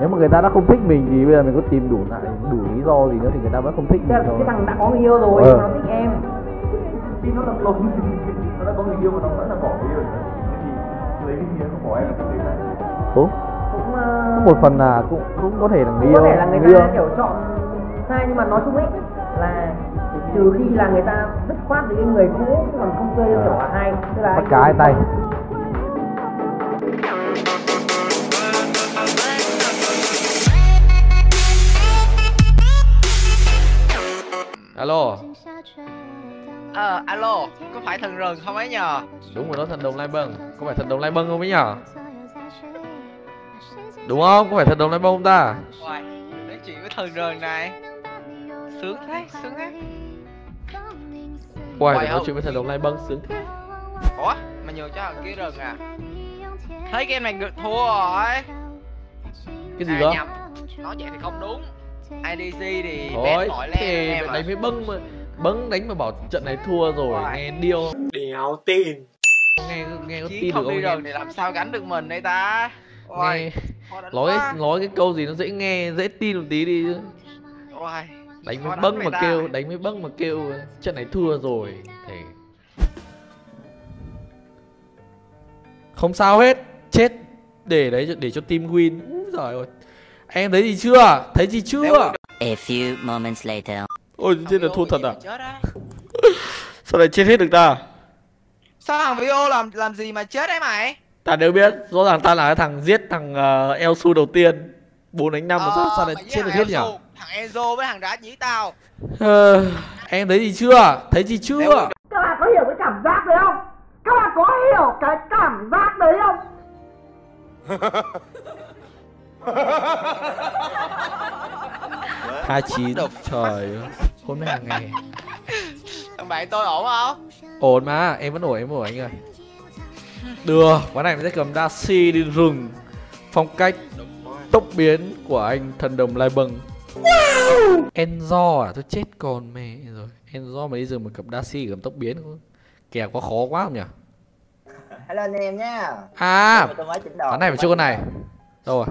Nếu mà người ta đã không thích mình thì bây giờ mình có tìm đủ lý do gì nữa thì người ta vẫn không thích mình. Cái thằng đã có người yêu rồi mà nó thích em. Khi nó lập lộn nó đã có người yêu mà nó vẫn là bỏ người yêu rồi. Thì lấy cái gì nó bỏ em là cái gì này? Cũng một phần là cũng có thể là người yêu. Có thể là người ta kiểu chọn sai, nhưng mà nói chung ấy là trừ khi là người ta dứt khoát với cái người cũ còn không chơi kiểu là hai, tức là bắt cá hai tay. Alo. Alo, có phải thần rừng không ấy nhờ? Đúng rồi đó, thần đồng lai bâng. Có phải thần đồng lai bâng không ấy nhờ? Đúng không? Có phải thần đồng lai bâng không ta? Uầy, nói chuyện với thần rừng này sướng thế, sướng thế. Uầy, nói chuyện với thần đồng lai bâng sướng thế. Ủa, mà nhường cho thằng kia rừng à? Thấy game này ngược thua rồi. Cái gì đó? Nói vậy thì không đúng. IDC thì bét nổi lên em đánh với bâng mà. Bâng đánh mà bảo trận này thua rồi, nghe điêu. Đéo tin. Nghe có tin được không em? Thì làm sao gắn được mình đây ta? Ôi, nói cái câu gì nó dễ nghe, dễ tin một tí đi chứ. Ôi, đánh với bâng mà kêu, đánh với bâng mà kêu trận này thua rồi thì không sao hết, chết để đấy để cho team win. Giời ơi. Em thấy gì chưa? Thấy gì chưa? A few moments later. Ôi, chết là thua thật à? Sao lại chết hết được ta? Sao thằng Vio làm gì mà chết đấy mày? Ta đều biết, rõ ràng ta là cái thằng giết thằng Elsu đầu tiên. 4 đánh 5 mà sao lại chết được hết nhỉ? Thằng Enzo với thằng đá nhí tao. Em thấy gì chưa? Thấy gì chưa? Các bạn có hiểu cái cảm giác đấy không? Các bạn có hiểu cái cảm giác đấy không? Hai chín trời ơi, hôm nay hàng ngày. Thằng bạn tôi ổn không? Ổn mà, em vẫn ổn, em ổn anh ơi. Đưa ván này mình sẽ cầm Dashi đi rừng, phong cách tốc biến của anh thần đồng lai bâng. Enzo à, tôi chết còn mẹ rồi. Enzo mà đi rừng mà cầm Dashi cầm tốc biến kẻ quá khó quá không nhỉ? Hello anh em nhá. À, ván này phải chơi con này. Đâu rồi?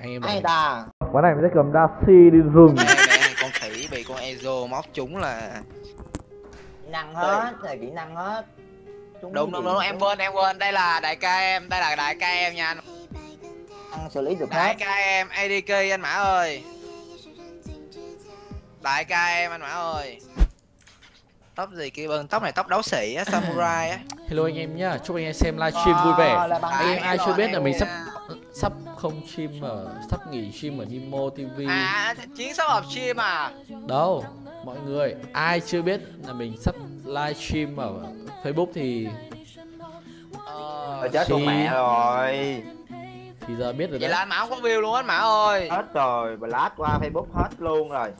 Anh em ta. Quán này mình sẽ cầm Dashi đi rừng. Con khỉ bị con Ezo móc chúng là năng hết, là kỹ năng hết. Đúng, em quên, đây là đại ca em, nha anh. Ăn xử lý được hết. Đại ca em, ADK anh Mã ơi. Đại ca em anh Mã ơi. Tóc gì kia bâng, tóc này tóc đấu sĩ á, samurai á. Hello anh em nhá, chúc anh em xem livestream vui vẻ. Anh em ai chưa biết là mình sắp không stream ở, sắp nghỉ stream ở Nimo TV. À, Chiến sắp họp stream à? Đâu, mọi người ai chưa biết là mình sắp livestream ở Facebook thì chết con mẹ rồi. Thì giờ biết rồi đấy. Vậy là anh Mã không có view luôn á Mã ơi. Hết rồi, blast qua Facebook hết luôn rồi.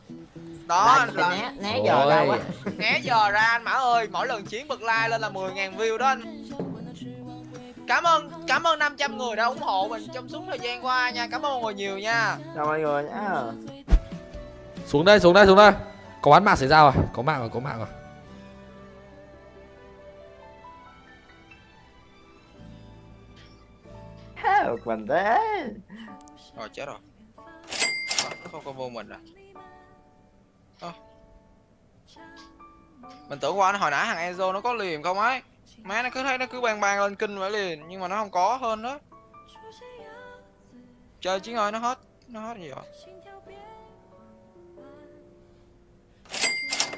Đó, né giờ ra quá. Né giờ ra anh Mã ơi, mỗi lần Chiến bật like lên là 10.000 view đó anh. Cảm ơn 500 người đã ủng hộ mình trong suốt thời gian qua nha. Cảm ơn mọi người nhiều nha. Chào mọi người nhá. Xuống đây. Có bán mạng xảy ra rồi, có mạng rồi. Được mình thế. Rồi chết rồi. Nó không có vô mình rồi. Mình tưởng qua nó hồi nãy thằng Enzo nó có liềm không ấy. Má nó cứ thấy nó cứ bang lên kinh vậy liền, nhưng mà nó không có hơn đó. Trời Chiến ơi, nó hết gì rồi.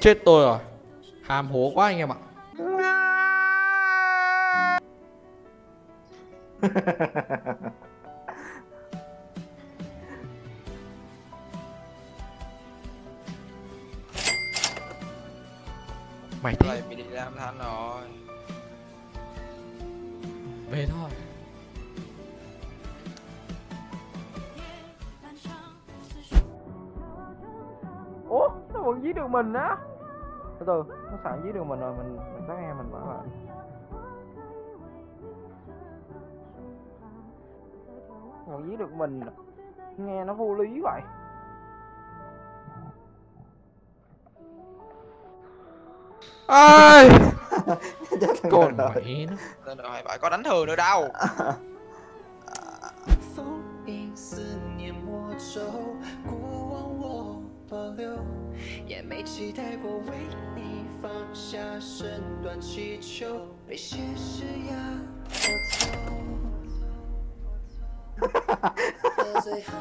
Chết tôi rồi. Hàm hố quá anh em ạ. Mày thế. Mày đi làm than rồi. Về thôi. Ủa, nó vẫn dí được mình á. Từ từ, nó sẵn dí được mình rồi, mình tắt nghe mình bảo lại. Nó dí được mình. Nghe nó vô lý vậy. Ai còn mẹ nó. Có đánh thường nữa đâu. 祈求被现实压过头。到最后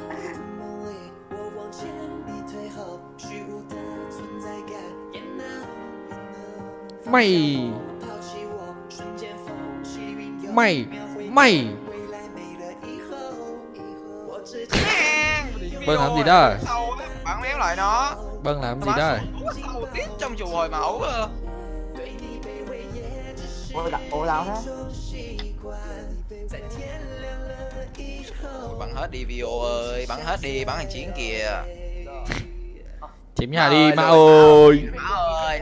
梦里，我往前逼退后，虚无的存在感也难为。妹，妹，妹。Bưng làm gì đó? Bạn méo lại nó. Bưng làm gì đó? Sầu tiết trong chùa hồi mẫu. Ôi đặt ô lao thế. Bắn hết đi Vio ơi, bắn hết đi, bắn hàng chiến kìa. Chiếm nhà đi Mã ơi. Mã ơi,